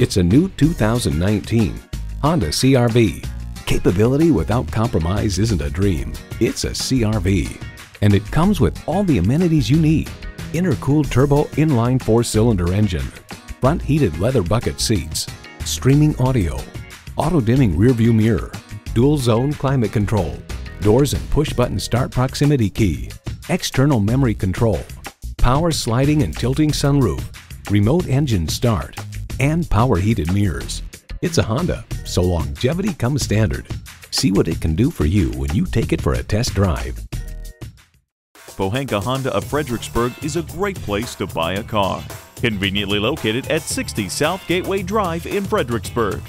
It's a new 2019 Honda CR-V. Capability without compromise isn't a dream, it's a CR-V. And it comes with all the amenities you need. Intercooled turbo inline 4-cylinder engine, front heated leather bucket seats, streaming audio, auto dimming rear view mirror, dual zone climate control, doors and push button start proximity key, external memory control, power sliding and tilting sunroof, remote engine start, and power heated mirrors. It's a Honda, so longevity comes standard. See what it can do for you when you take it for a test drive. Pohanka Honda of Fredericksburg is a great place to buy a car. Conveniently located at 60 South Gateway Drive in Fredericksburg.